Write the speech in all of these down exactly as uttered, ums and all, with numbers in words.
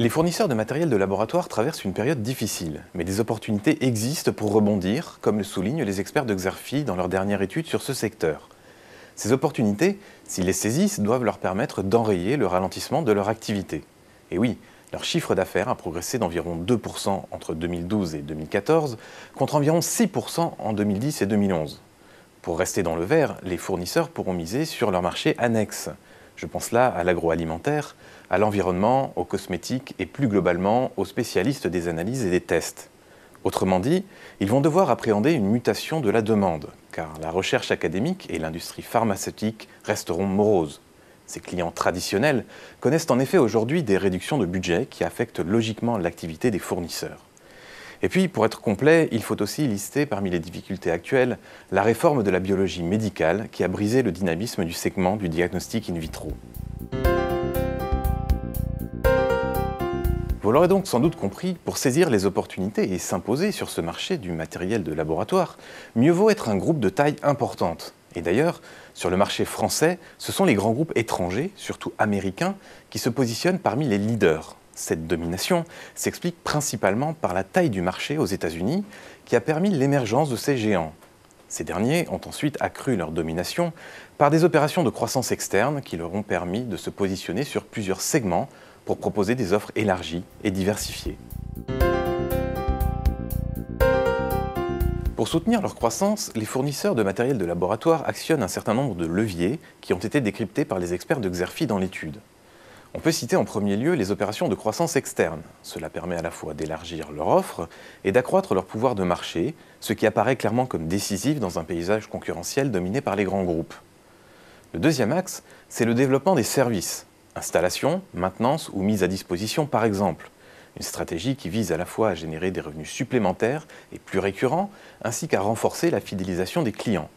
Les fournisseurs de matériel de laboratoire traversent une période difficile, mais des opportunités existent pour rebondir, comme le soulignent les experts de Xerfi dans leur dernière étude sur ce secteur. Ces opportunités, s'ils les saisissent, doivent leur permettre d'enrayer le ralentissement de leur activité. Et oui, leur chiffre d'affaires a progressé d'environ deux pour cent entre deux mille douze et deux mille quatorze, contre environ six pour cent en deux mille dix et deux mille onze. Pour rester dans le vert, les fournisseurs pourront miser sur leurs marchés annexes. Je pense là à l'agroalimentaire, à l'environnement, aux cosmétiques et plus globalement aux spécialistes des analyses et des tests. Autrement dit, ils vont devoir appréhender une mutation de la demande, car la recherche académique et l'industrie pharmaceutique resteront moroses. Ces clients traditionnels connaissent en effet aujourd'hui des réductions de budget qui affectent logiquement l'activité des fournisseurs. Et puis, pour être complet, il faut aussi lister parmi les difficultés actuelles la réforme de la biologie médicale qui a brisé le dynamisme du segment du diagnostic in vitro. Vous l'aurez donc sans doute compris, pour saisir les opportunités et s'imposer sur ce marché du matériel de laboratoire, mieux vaut être un groupe de taille importante. Et d'ailleurs, sur le marché français, ce sont les grands groupes étrangers, surtout américains, qui se positionnent parmi les leaders. Cette domination s'explique principalement par la taille du marché aux États-Unis qui a permis l'émergence de ces géants. Ces derniers ont ensuite accru leur domination par des opérations de croissance externe qui leur ont permis de se positionner sur plusieurs segments pour proposer des offres élargies et diversifiées. Pour soutenir leur croissance, les fournisseurs de matériel de laboratoire actionnent un certain nombre de leviers qui ont été décryptés par les experts de Xerfi dans l'étude. On peut citer en premier lieu les opérations de croissance externe. Cela permet à la fois d'élargir leur offre et d'accroître leur pouvoir de marché, ce qui apparaît clairement comme décisif dans un paysage concurrentiel dominé par les grands groupes. Le deuxième axe, c'est le développement des services, installation, maintenance ou mise à disposition par exemple. Une stratégie qui vise à la fois à générer des revenus supplémentaires et plus récurrents, ainsi qu'à renforcer la fidélisation des clients.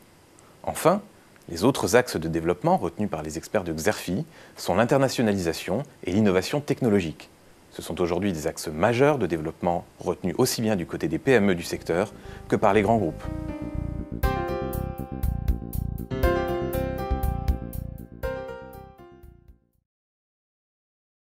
Enfin, les autres axes de développement retenus par les experts de Xerfi sont l'internationalisation et l'innovation technologique. Ce sont aujourd'hui des axes majeurs de développement retenus aussi bien du côté des P M E du secteur que par les grands groupes.